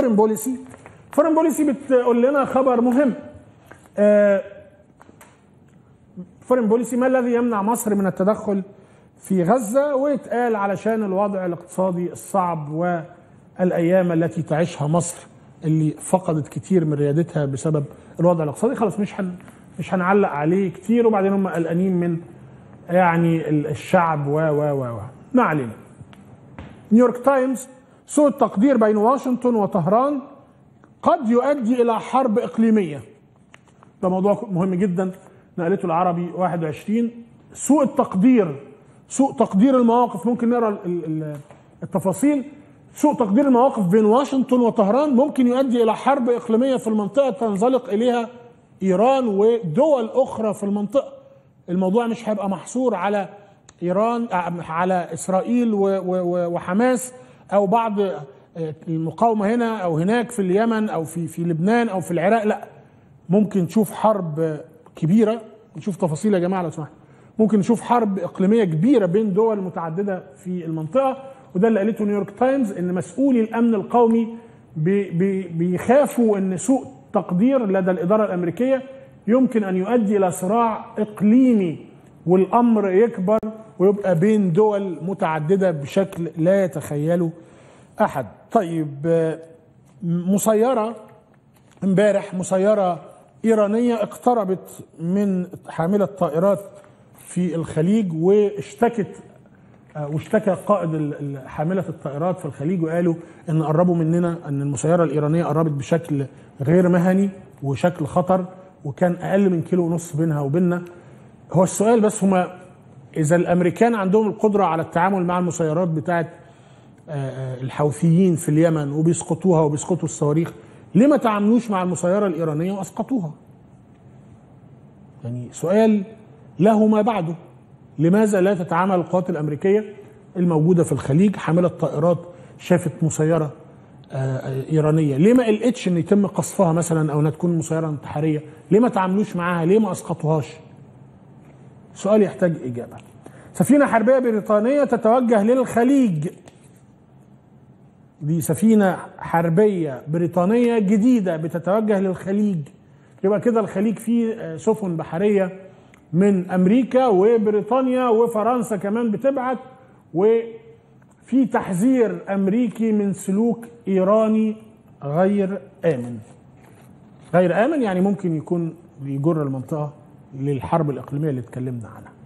فورين بوليسي. فورين بوليسي بتقول لنا خبر مهم. فورين بوليسي: ما الذي يمنع مصر من التدخل في غزة؟ ويتقال علشان الوضع الاقتصادي الصعب والأيام التي تعيشها مصر اللي فقدت كتير من ريادتها بسبب الوضع الاقتصادي. خلاص مش هنعلق عليه كتير، وبعدين هم قلقانين من يعني الشعب و ما علينا. نيويورك تايمز: سوء التقدير بين واشنطن وطهران قد يؤدي إلى حرب إقليمية. ده موضوع مهم جدا نقلته العربي 21. سوء التقدير، سوء تقدير المواقف. ممكن نرى التفاصيل. سوء تقدير المواقف بين واشنطن وطهران ممكن يؤدي إلى حرب إقليمية في المنطقة تنزلق إليها إيران ودول أخرى في المنطقة. الموضوع مش هيبقى محصور على إيران، على إسرائيل وحماس أو بعض المقاومة هنا أو هناك في اليمن أو في لبنان أو في العراق. لا، ممكن نشوف حرب كبيرة. نشوف تفاصيل يا جماعة لو سمحت. ممكن نشوف حرب إقليمية كبيرة بين دول متعددة في المنطقة. وده اللي قالته نيويورك تايمز، إن مسؤولي الأمن القومي بيخافوا إن سوء تقدير لدى الإدارة الأمريكية يمكن أن يؤدي إلى صراع إقليمي، والأمر يكبر ويبقى بين دول متعددة بشكل لا يتخيله أحد. طيب، مسيرة امبارح، مسيرة إيرانية اقتربت من حاملة طائرات في الخليج، واشتكى قائد حاملة الطائرات في الخليج، وقالوا إن قربوا مننا، إن المسيرة الإيرانية قربت بشكل غير مهني وشكل خطر، وكان أقل من 1.5 كيلو بينها وبيننا. هو السؤال بس، هما إذا الأمريكان عندهم القدرة على التعامل مع المسيرات بتاعت الحوثيين في اليمن وبيسقطوها وبيسقطوا الصواريخ، ليه ما تعاملوش مع المسيرة الإيرانية وأسقطوها؟ يعني سؤال له ما بعده. لماذا لا تتعامل القوات الأمريكية الموجودة في الخليج؟ حاملة طائرات شافت مسيرة إيرانية، ليه ما قلقتش إن يتم قصفها مثلا، أو إنها تكون مسيرة انتحارية؟ ليه ما تعاملوش معاها؟ ليه ما أسقطوهاش؟ سؤال يحتاج إجابة. سفينة حربية بريطانية تتوجه للخليج. دي سفينة حربية بريطانية جديدة بتتوجه للخليج. يبقى كده الخليج فيه سفن بحرية من أمريكا وبريطانيا وفرنسا كمان بتبعت، وفي تحذير أمريكي من سلوك إيراني غير آمن. غير آمن يعني ممكن يكون بيجر المنطقة للحرب الإقليمية اللي اتكلمنا عنها.